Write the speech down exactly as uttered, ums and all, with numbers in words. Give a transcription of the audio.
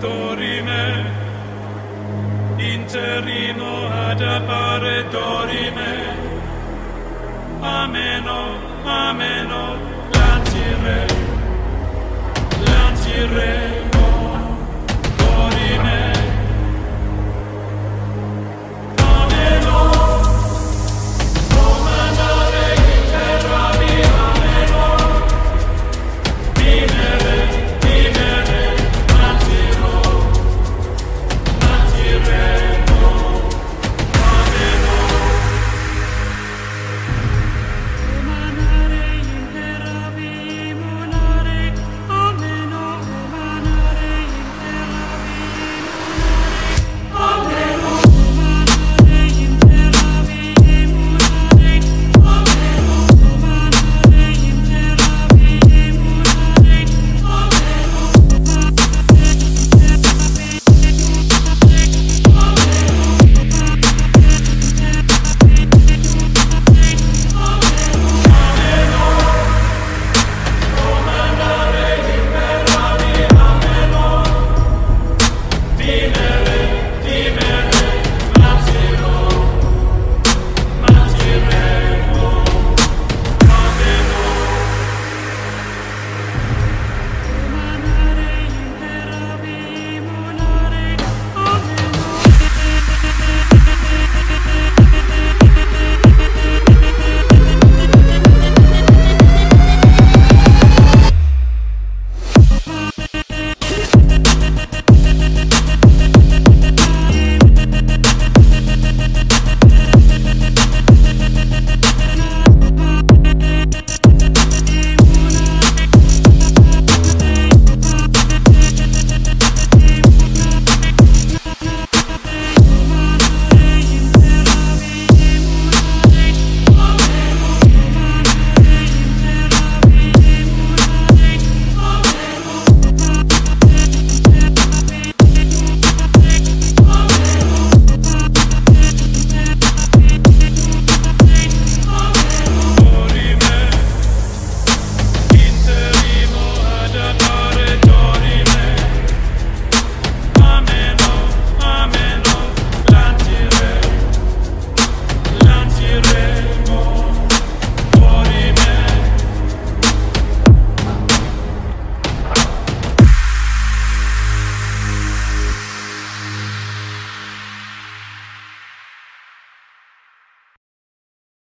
dorime, interrimo ad appare dorime, ameno, ameno.